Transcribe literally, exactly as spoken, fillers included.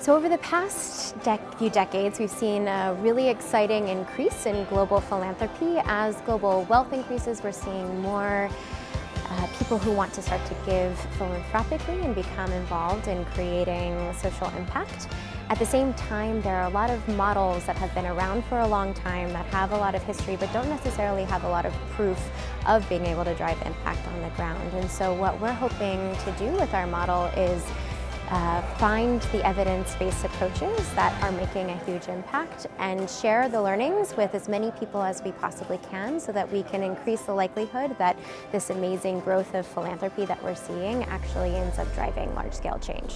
So over the past dec few decades, we've seen a really exciting increase in global philanthropy. As global wealth increases, we're seeing more uh, people who want to start to give philanthropically and become involved in creating social impact. At the same time, there are a lot of models that have been around for a long time that have a lot of history but don't necessarily have a lot of proof of being able to drive impact on the ground. And so what we're hoping to do with our model is Uh, find the evidence-based approaches that are making a huge impact and share the learnings with as many people as we possibly can so that we can increase the likelihood that this amazing growth of philanthropy that we're seeing actually ends up driving large-scale change.